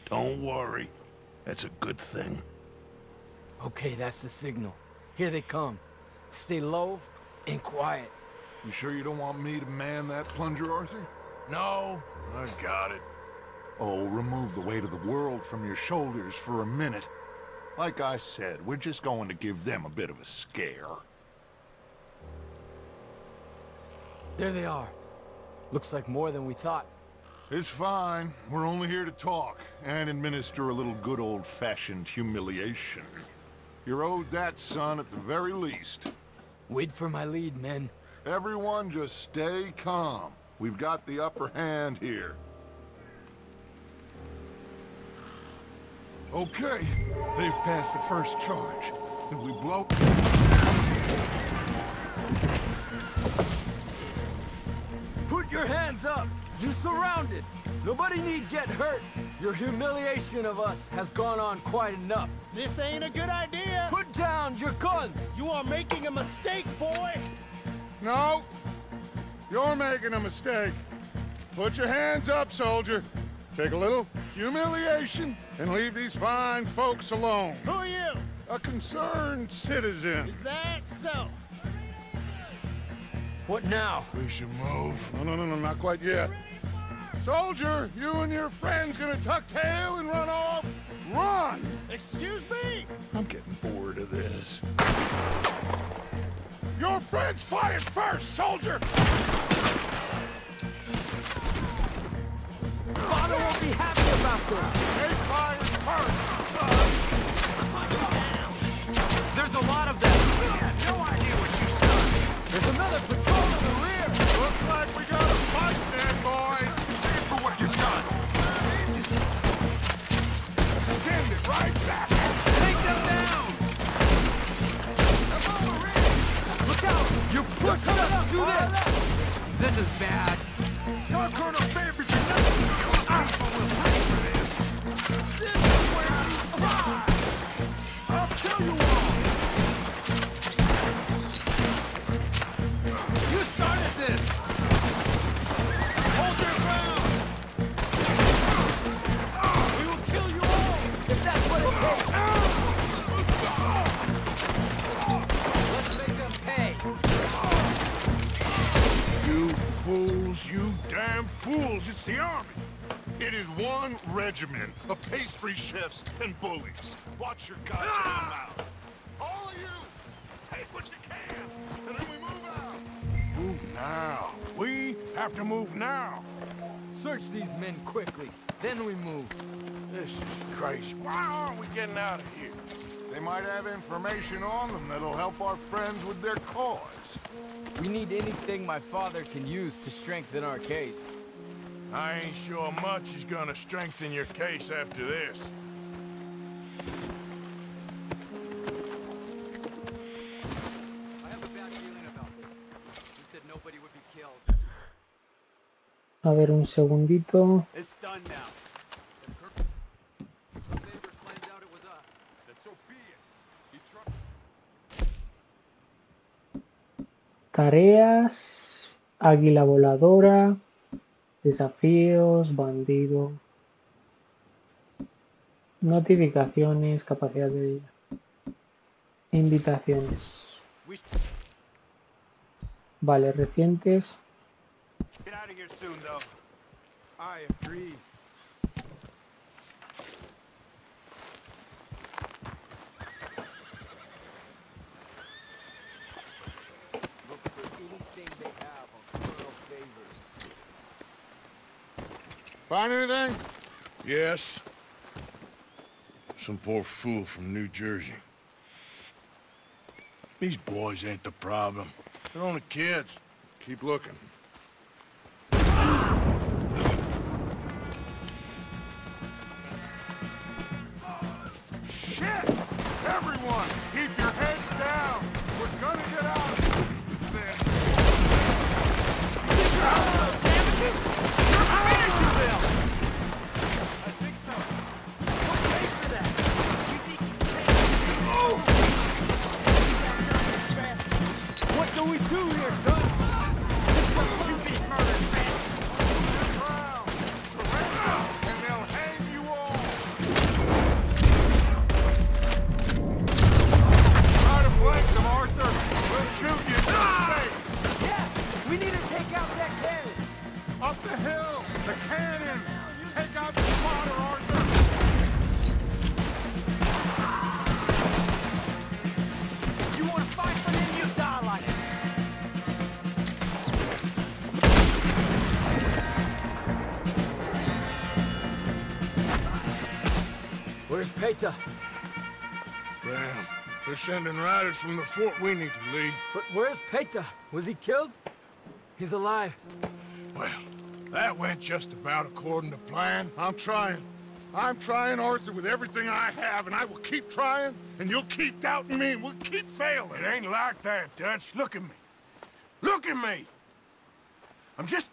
Don't worry. That's a good thing. Okay, that's the signal. Here they come. Stay low and quiet. You sure you don't want me to man that plunger, Arthur? No. I got it. Oh, remove the weight of the world from your shoulders for a minute. Like I said, we're just going to give them a bit of a scare. There they are. Looks like more than we thought. It's fine. We're only here to talk and administer a little good old-fashioned humiliation. You're owed that, son, at the very least. Wait for my lead, men. Everyone just stay calm. We've got the upper hand here. Okay, they've passed the first charge. If we blow... Put your hands up! You're surrounded! Nobody need get hurt! Your humiliation of us has gone on quite enough. This ain't a good idea! Put down your guns! You are making a mistake, boy! No! You're making a mistake. Put your hands up, soldier. Take a little humiliation and leave these fine folks alone. Who are you? A concerned citizen. Is that so? What now? We should move. No, no, no, no, not quite yet. Soldier, you and your friends gonna tuck tail and run off? Run! Excuse me? I'm getting bored of this. Your friends fired first, soldier! Father won't be happy about this! They fired first, son! There's a lot of them! You have no idea what you saw! There's another patrol in the rear! Looks like we got a fight there, boys! Stand for what you've done! Send it right back! Take them down! I'm on the rear! Look out! You're pushing us up to them! This is bad! Tell Colonel Faber to know! We're ready for this. This is where I fly. I'll kill you all. You started this. Hold your ground. We will kill you all if that's what it takes. Let's make them pay. You fools! You damn fools! It's the army. It is one regiment of pastry chefs and bullies. Watch your goddamn ah! mouth. All of you, take what you can, and then we move out. Move now. We have to move now. Search these men quickly, then we move. This is crazy. Why aren't we getting out of here? They might have information on them that'll help our friends with their cause. We need anything my father can use to strengthen our case. I ain't sure much is gonna strengthen your case after this. I have a bad feeling about this. You said nobody would be killed. A ver, un segundito. It's done now. The Faber claimed out it was us. The Tareas, águila voladora, desafíos, bandido, notificaciones, capacidad de vida, invitaciones. Vale, recientes. Find anything? Yes. Some poor fool from New Jersey. These boys ain't the problem. They're only kids. Keep looking. Oh, shit! Everyone, keep your heads down. We're gonna get out of this. Get your out of those sandwiches! Damn, they're sending riders from the fort. We need to leave. But where's Peta? Was he killed? He's alive. Well, that went just about according to plan. I'm trying. I'm trying, Arthur, with everything I have, and I will keep trying, and you'll keep doubting me, and we'll keep failing. It ain't like that, Dutch. Look at me. Look at me! I'm just...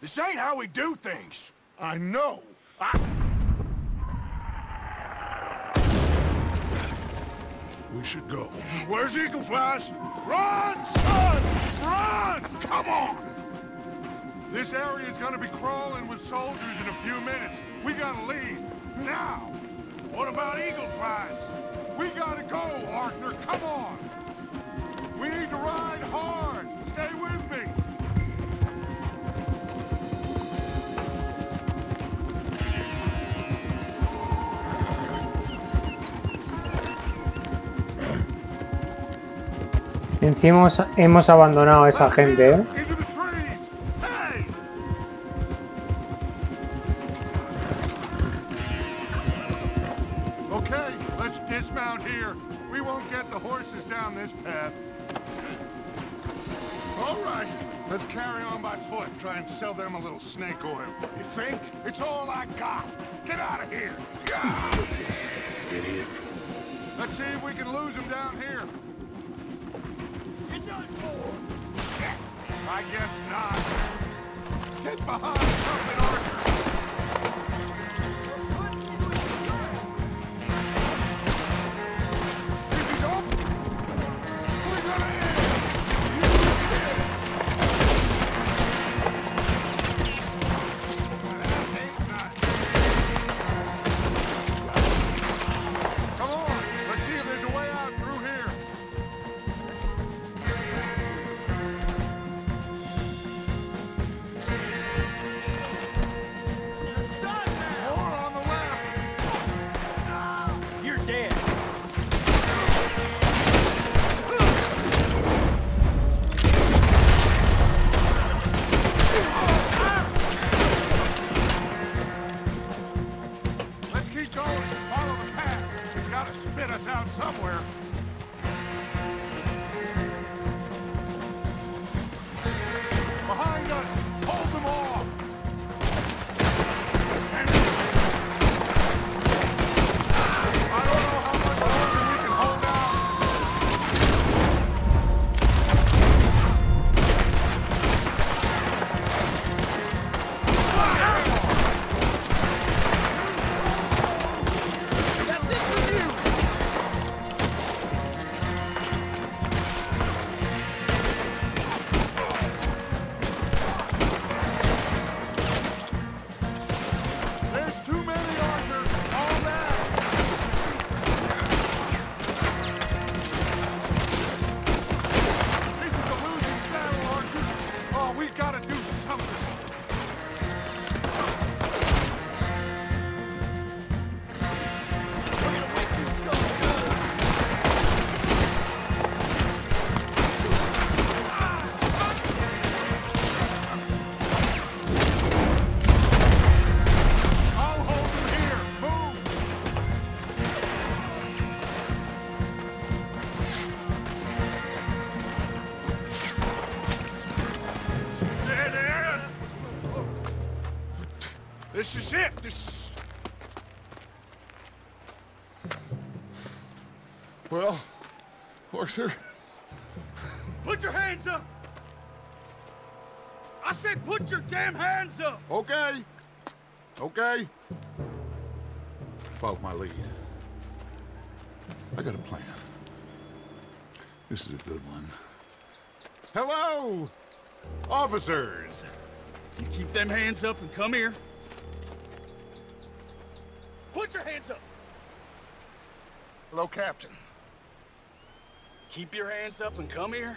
This ain't how we do things. I know. I... We should go. Where's Eagle Flies? Run, son! Run! Come on! This area's gonna be crawling with soldiers in a few minutes. We gotta leave. Now! What about Eagle Flies? We gotta go, Arthur. Come on! We need to ride hard. Stay with me. Encima hemos abandonado a esa gente, ¿eh? I guess not. Get behind something, Arthur. If you don't, we're gonna end. Come on, let's see if there's a way out through here. This is it! This... Well, Arthur... Put your hands up! I said put your damn hands up! Okay. Okay. Follow my lead. I got a plan. This is a good one. Hello! Officers! You keep them hands up and come here. Put your hands up! Hello, Captain. Keep your hands up and come here.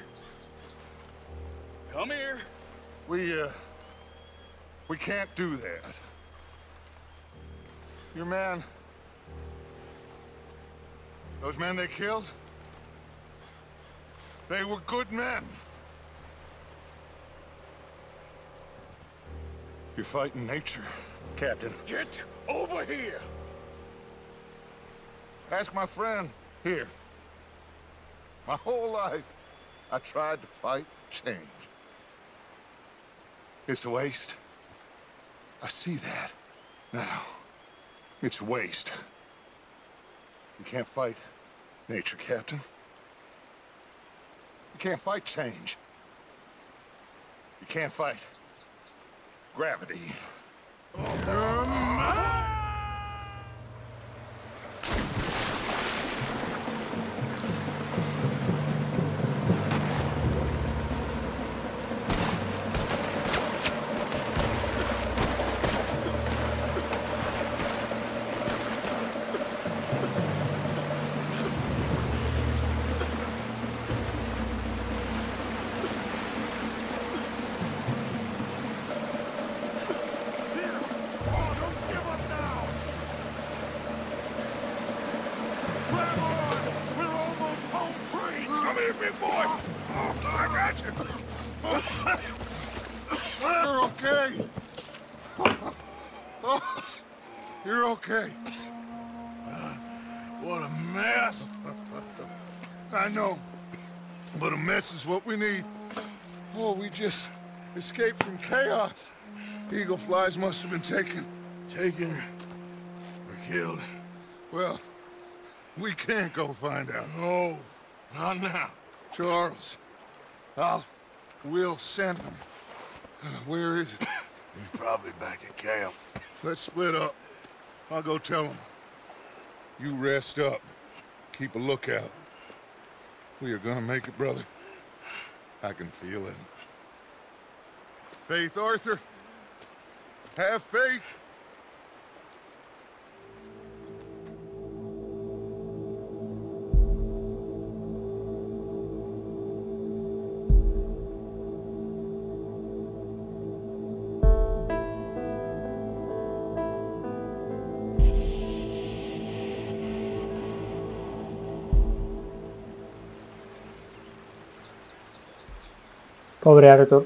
Come here. We, uh... we can't do that. Your man... Those men they killed? They were good men. You're fighting nature, Captain. Get over here! Ask my friend here. My whole life, I tried to fight change. It's a waste. I see that now. It's waste. You can't fight nature, Captain. You can't fight change. You can't fight gravity. Um, is what we need. Oh, we just escaped from chaos. Eagle Flies must have been taken. Taken or killed. Well, we can't go find out. No, not now. Charles, I'll... we'll send him. Where is he? He's probably back at camp. Let's split up. I'll go tell him. You rest up. Keep a lookout. We are gonna make it, brother. I can feel it. Faith, Arthur. Have faith. Pobre Arthur.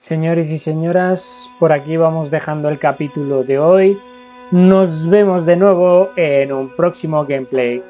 Señores y señoras, por aquí vamos dejando el capítulo de hoy. Nos vemos de nuevo en un próximo gameplay.